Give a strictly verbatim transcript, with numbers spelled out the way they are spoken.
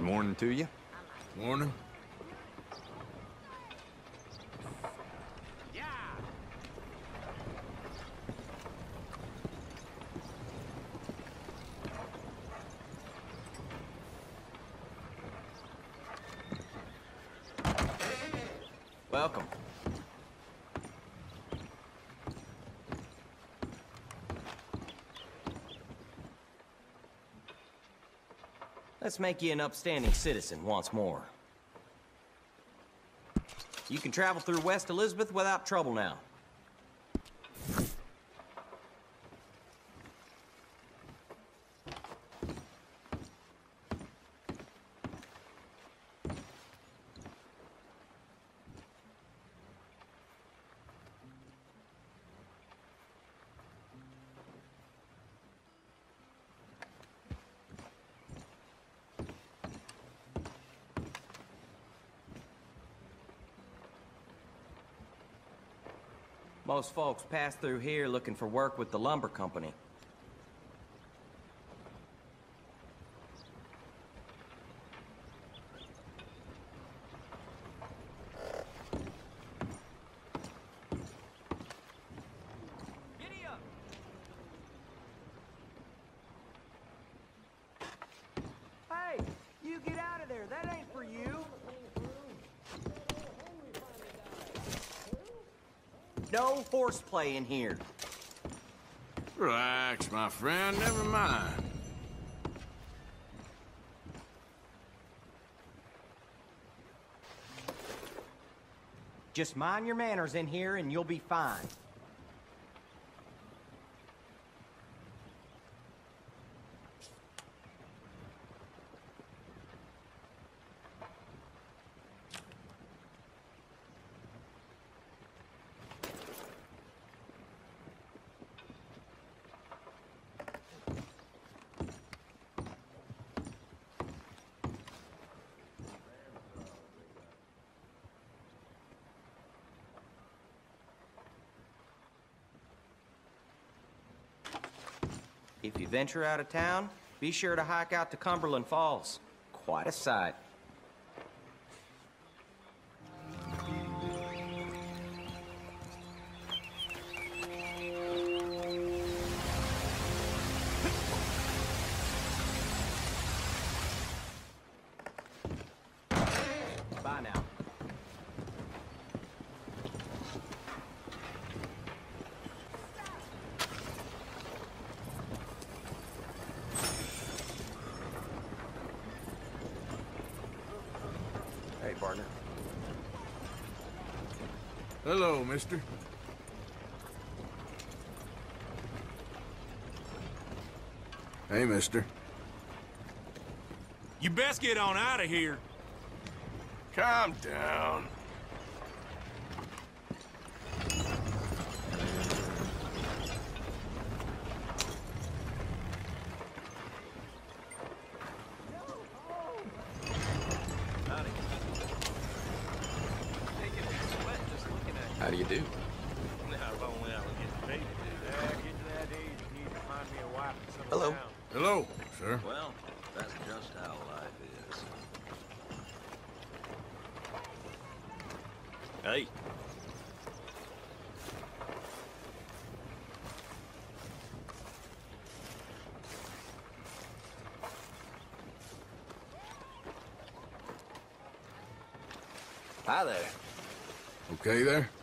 Good morning to you. Morning. Yeah. Welcome. Let's make you an upstanding citizen once more. You can travel through West Elizabeth without trouble now. Most folks pass through here looking for work with the lumber company. No horseplay in here. Relax, my friend. Never mind. Just mind your manners in here and you'll be fine. If you venture out of town, be sure to hike out to Cumberland Falls. Quite a sight. Bye now. Partner. Hello, mister. Hey, mister. You best get on out of here. Calm down. How do you do? Hello. Hello, sir. Well, that's just how life is. Hey. Hi there. Okay there?